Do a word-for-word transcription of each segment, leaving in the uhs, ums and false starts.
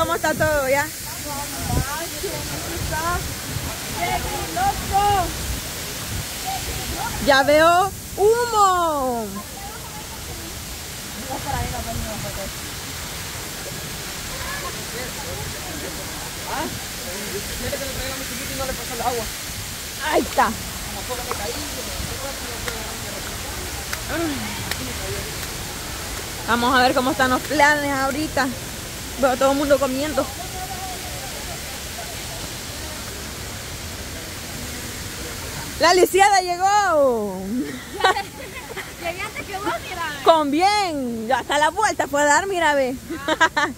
¿Cómo está todo ya? Ya veo humo. Ahí está. Vamos a ver cómo están los planes ahorita. Veo todo el mundo comiendo. La lisiada llegó. Llegué antes que vos, mira. Con bien. Hasta la vuelta fue a dar, mira, ve. Ah.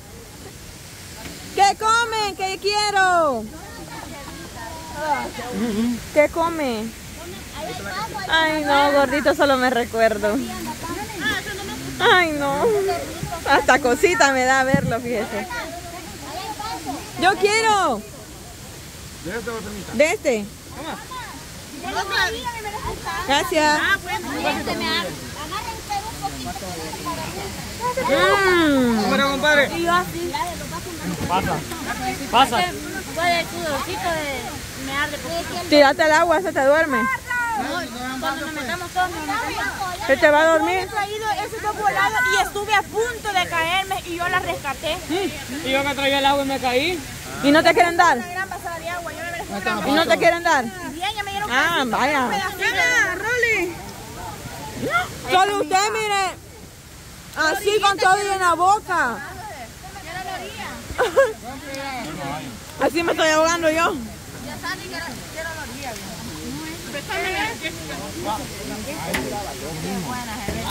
¿Qué comen? ¿Qué quiero? ¿Qué come? Ay, no, gordito, solo me recuerdo. Ay, no. Hasta cosita me da verlo, fíjese. Yo quiero. ¿De este? Gracias. Bueno, compadre. Pasa. Pasa. Tírate al agua, se te duerme. Cuando nos metamos todos, nos metamos. ¿Se te va a dormir? Yo he traído ese dos volados y estuve a punto de caerme y yo la rescaté. Y yo me traía el agua y me caí. ¿Y no te quieren dar? ¿Y no te quieren dar? Bien, ya me dieron. Ah, vaya. Roli. Solo usted, mire. Así con todo y en la boca. Así me estoy ahogando yo. Ya salí, que era la orilla.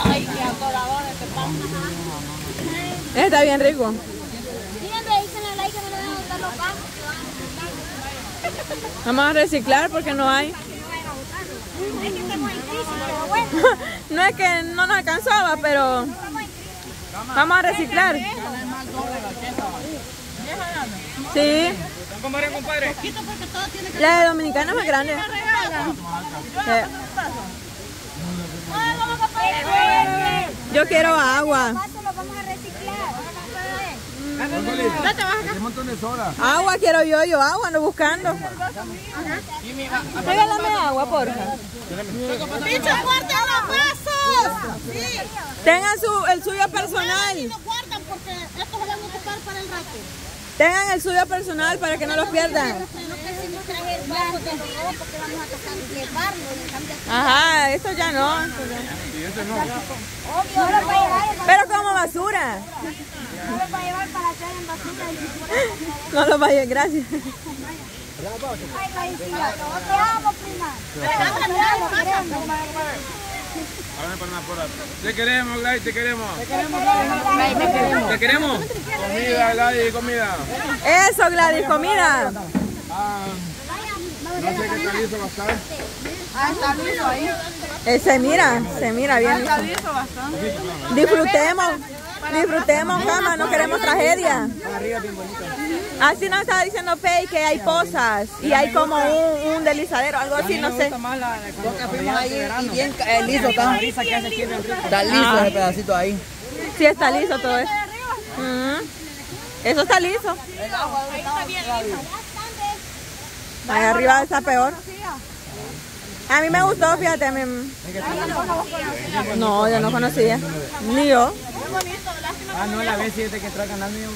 Ay, qué atorador este pan. Está bien rico. Vamos a reciclar porque no hay. No es que no nos alcanzaba, pero vamos a reciclar. Sí. La de dominicana es más grande. Yo quiero agua. Agua quiero yo, yo agua ando buscando. Regálame agua, porfa. ¡Bicho fuerte a los vasos! Sí. Tengan su, el suyo personal. Y lo guardan porque esto lo van a ocupar para el rato. Tengan el suyo personal para que no los pierdan. Ajá, esto ya no. Pero como basura. No los va a llevar para hacer en basura. No los va a llevar, gracias. Te queremos, Gladys, te queremos. Te queremos, Gladys. Te queremos. Comida, Gladys, comida. Eso, Gladys, comida. No sé qué tal hizo bastante. Ah, está liso ahí. Eh, se mira, se mira bien. Ah, está liso bastante. Disfrutemos, disfrutemos, cama, no queremos tragedia. Así nos estaba diciendo Pey que hay pozas y hay como un, un deslizadero, algo así, no sé. Está liso, está liso ese pedacito ahí. Sí, está liso todo eso. Uh-huh. Eso está liso. Ahí está bien liso. Ahí arriba está peor. A mí me gustó, fíjate. A mí... No, yo no conocía. Ni yo. Ah, no, la vez siete que trae canal mío.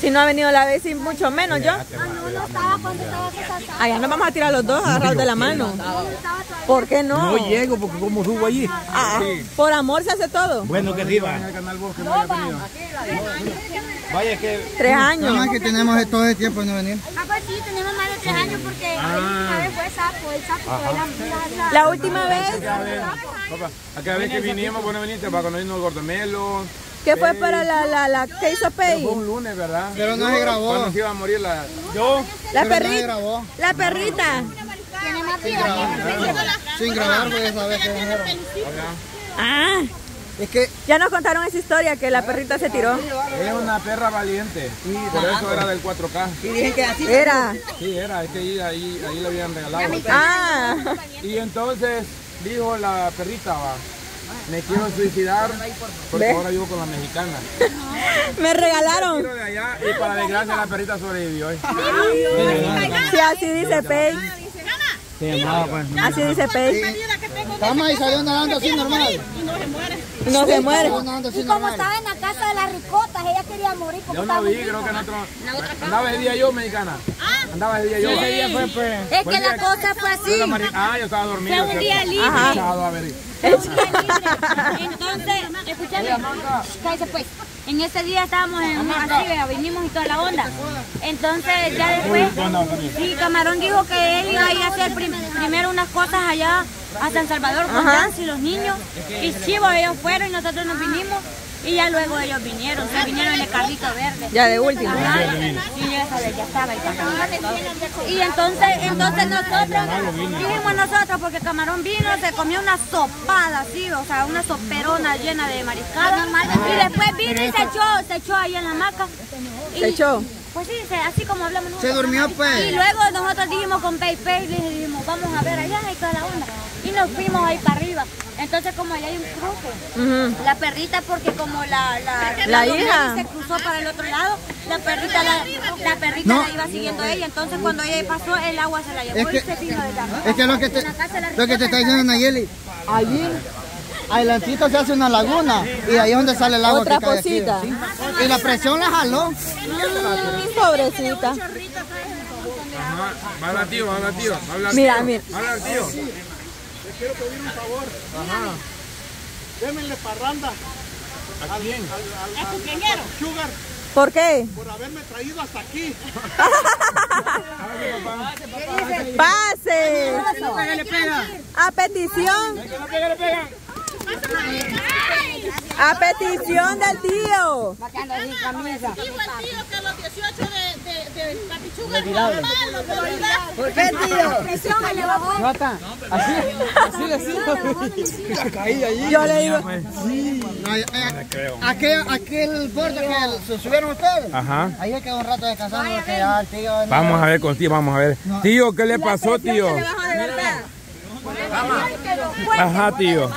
Si no ha venido la vez, mucho menos yo. Ah, no, no estaba cuando estaba casada. Allá nos vamos a tirar los dos agarrados de la mano. ¿Por qué no? No llego porque como subo allí. Ah, por amor se hace todo. Bueno, que arriba. Vaya que... Tres años. Nada más que tenemos todo el tiempo de no venir. Ah, pues sí, tenemos más de tres años porque la última vez fue sapo, el sapo fue la... La última vez... Aquella vez que vinimos, bueno, viniste para conocernos el gordomelo. ¿Qué fue para la, la, la que hizo Pey? Fue un lunes, ¿verdad? Pero no se grabó. Cuando se iba a morir la... Yo. La perrita. La perrita. Sin grabar, pues esa vez que vinieron. Ah. Es que ya nos contaron esa historia que la perrita se tiró. Es una perra valiente. Sí, pero eso era del cuatro K. Y dije que así era. Sí, era, es que ahí, ahí, ahí le habían regalado. Ah. Y entonces dijo la perrita, va, Me quiero suicidar porque ahora vivo con la mexicana. Me regalaron. De allá y para desgracia la perrita sobrevivió. ¿Eh? Sí, así dice Pey. Sí, no, pues, así no, dice Pey. Tama y salió nadando así normal. Y no se muere. No sí, se muere. Y como estaba en la casa de las ricotas, ella quería morir. Como yo no vi, creo que en otro... Andaba ese día yo, mexicana. Ah, andaba ese día yo. Sí. Ese día fue, pues, es fue que la cosa fue así. Ah, yo estaba dormido. Fue un día libre. Ajá. Entonces, escúchame. Cállese pues. En ese día estábamos en Arcibe, vinimos y toda la onda. Entonces ya después, sí, Camarón dijo que él iba a ir a hacer prim primero unas cosas allá a San Salvador con Nancy y los niños. Y chivo, ellos fueron y nosotros nos vinimos. Y ya luego ellos vinieron, se vinieron en el carrito verde. Ya de último. Ajá, y esa vez ya estaba el carrito. Y entonces, entonces nosotros, dijimos nosotros, porque Camarón vino, se comió una sopada así, o sea, una soperona llena de mariscada. Y después vino y se echó, se echó ahí en la hamaca. Y, ¿se echó? Pues sí, así como hablamos nosotros. Se durmió, pues. Y luego nosotros dijimos con Pey Pey, le dijimos, vamos a ver allá y toda la onda. Y nos fuimos ahí para arriba. Entonces como allá hay un cruce, uh-huh. La perrita, porque como la, la, la hija se cruzó para el otro lado, la perrita la, la, perrita no. la iba siguiendo a ella. Entonces cuando ella pasó, el agua se la llevó es y que, se vino de la Es que lo que te, lo que te está diciendo Nayeli, allí adelantito se hace una laguna y ahí es donde sale el agua. Otra que cosita. Aquí, ¿sí? Y la presión la jaló. Mm, pobrecita. Habla tío, habla tío. Mira, mira. Habla tío. Les quiero pedir un favor. Ajá. Démenle parranda. ¿A quién? ¿A tu quenguero? Sugar. ¿Por qué? Por haberme traído hasta aquí. ¡Pase! ¡Pase! ¡A petición! ¡A petición del tío! Yo le digo, sí. Aquel, aquel borde que se subieron ustedes. Ajá. Ahí se quedó un rato descansando. Vamos a ver con tío, vamos a ver. Tío, ¿qué le pasó, tío? Ajá, tío.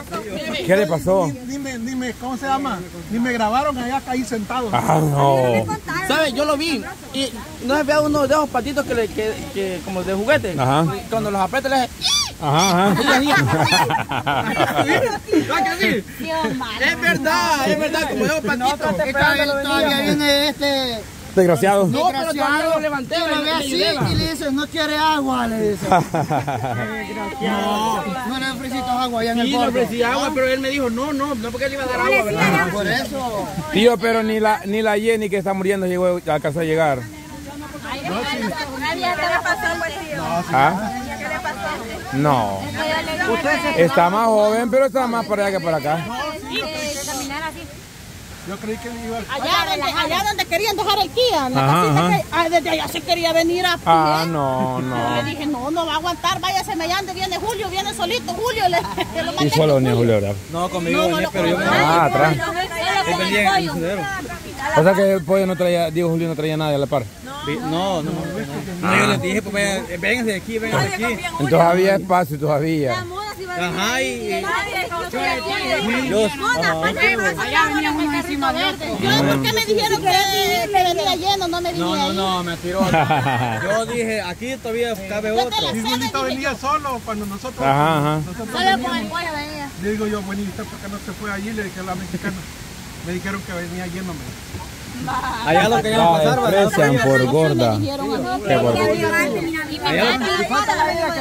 ¿Qué le pasó? Dime, dime, ¿cómo se llama? Ni me grabaron allá ahí sentado. Ah, no. ¿Sabes? Yo lo vi. Y no se veía uno de esos patitos que, le, que, que como de juguete. Ajá. Cuando los aprieta, le ajá, ajá. Es verdad, es verdad. Como esos patitos. Todavía viene este... Desgraciado. No, pero yo lo levanté y le dice, no quiere agua, le dice. No, no le ofrecí agua allá en el pueblo. Sí, le ofrecí agua, pero él me dijo, no, no, no porque él iba a dar agua, ¿verdad? Por eso. Tío, pero ni la ni la Jenny que está muriendo llegó a casa a llegar. No. Está más joven, pero está más para allá que para acá. Yo creí que iba a... allá, donde, allá donde querían dejar el Kia, ¿no? Ajá, que, ah, desde allá se quería venir a... Ah, no, no. Le dije, no, no va a aguantar, váyase mellando, viene Julio, viene solito, Julio. Le, le lo ¿y solo ni Julio, ¿verdad? No, conmigo no, venía, pero yo... Ah, atrás. O sea que el pollo no traía, digo, Julio no traía nada a la par. No, no, no. No, yo les dije, pues, vénganse de aquí, vénganse de aquí. Entonces había espacio, todavía. Ajá, y... allá veníamos encima de otro. Yo, ¿por qué me dijeron que me venía lleno? No me dijeron. No, no, no, me tiró. Yo dije, aquí todavía cabe otro. Mi bonito venía solo cuando nosotros... Ajá, ajá. Solo con el pollo venía. Le digo yo, bonito, ¿por qué no se fue allí? Le dije a la mexicana. Me dijeron que venía lleno. Allá lo querían pasar, ¿verdad? Se han por gorda.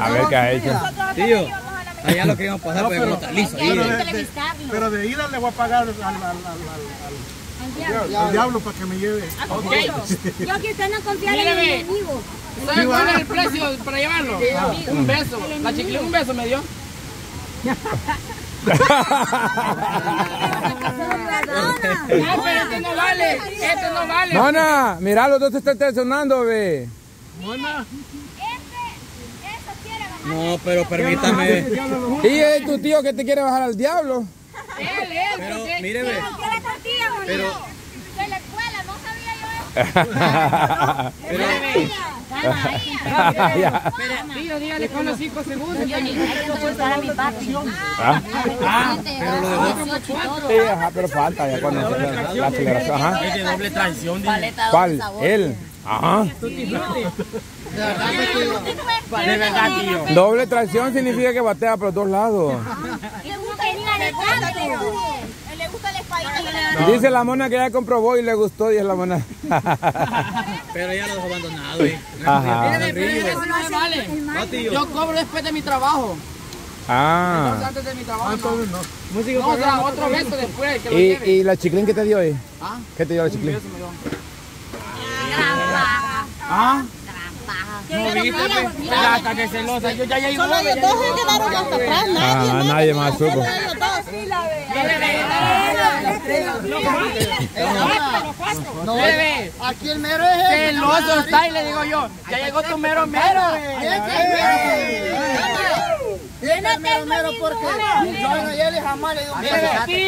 A ver qué ha hecho. Tío. Allá lo queríamos pasar, no, pero brutalizo. Pero, pero de ida le voy a pagar al, al, al, al, al, al, al diablo para que me lleve. Okay. Yo que usted no confía en el enemigo. ¿Sabes cuál es el precio para llevarlo? Ah, un beso. La chiquilina un beso me dio. No, pero este no vale. Este no vale. Mona, mira, los dos te están traicionando, ve. Mona. No, pero permítame. Y es tu tío que te quiere bajar al diablo. Él, él, pero míreme. Pero de la escuela, no sabía yo eso. Pero Nada, tío, dígale con los cinco segundos. Yo ni hay que entrevistar a mi papi. Ah, pero lo de dos. Sí, ajá, pero falta ya cuando la aceleración. Ajá. Es de doble traición. ¿Cuál? Él. Ajá. De verdad, tío. Doble traición significa que batea por los dos lados. Le gusta el calentado. Le gusta el espagueti. Dice la mona que ya comprobó y le gustó y es la mona. Pero ya lo dejó abandonado. ¿Eh? Ajá. Yo cobro después de mi trabajo. Ah. Entonces, antes de mi trabajo. Ah, entonces no. Música no, o sea, otro evento después. Que ¿Y, lo ¿Y la chiclín que te dio ahí? ¿Ah? ¿Qué te dio la chiclín? Trampa. ¿Ah? No, viste, hasta que celosa, yo ya llegué. Solo los dos se quedaron hasta atrás, nadie más. Nadie más supo. No, bebé, aquí el mero es el celoso está y le digo yo, ya llegó tu mero mero. Yo no tengo mero porque yo a Nayeli jamás le dio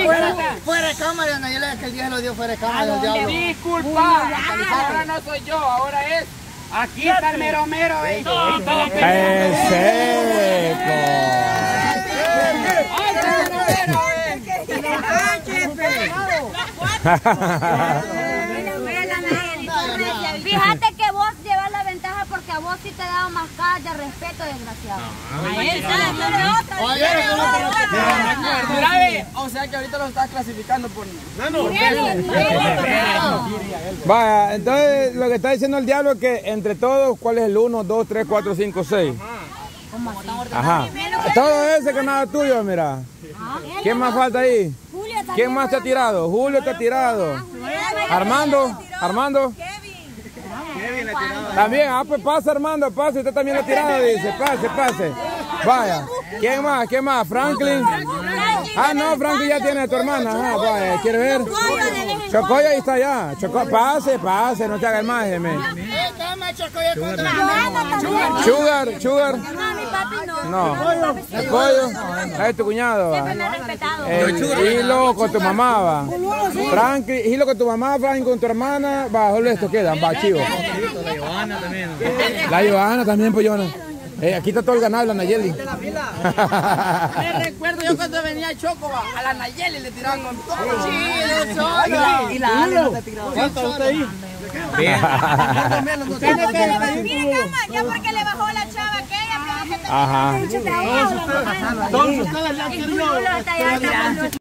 fuera, fuera de cámara, Nayeli aquel día se lo dio fuera de cámara. Disculpa, ahora no soy yo, ahora es. Aquí está el mero mero. ¡Es fíjate que vos llevas la ventaja porque a vos sí te daba más cara de respeto, desgraciado. Oye, o sea que ahorita lo estás clasificando por mí. No, no. Vaya, entonces lo que está diciendo el diablo es que entre todos, ¿cuál es el uno, dos, tres, cuatro, cinco, seis? Ajá. Todo ese que nada tuyo, mira. ¿Quién más falta ahí? ¿Quién más te ha tirado? Julio te ha tirado. Armando, Armando. Kevin le ha tirado. También, ah, pues pasa Armando, pase, usted también le ha tirado, dice, pase, pase. Vaya. ¿Quién más? ¿Quién más? Franklin. Ah, no, Franklin ya tiene a tu hermana. Ajá, vaya, ¿quiere ver? Chocoya ahí está ya. Choco, pase, pase, no te hagas más, Gemé. Sugar, Sugar. No, el pollo. Es tu cuñado. Hilo con tu mamá, va. Franklin, hilo con tu mamá, Franklin con tu hermana. Va, solo esto quedan, va, chivo. La Johanna también. La Johanna también, pues, Johanna. Eh, aquí está todo el ganado, la Nayeli. Me recuerdo yo cuando venía a Chocoba, a la Nayeli le tiraban con todo. Sí, Chocoba. Y la Ale no te tiraba. ¿Cuánto usted ahí? Mire, cama, ya porque le bajó la chava aquella. Ajá. Todos ustedes le han tirado.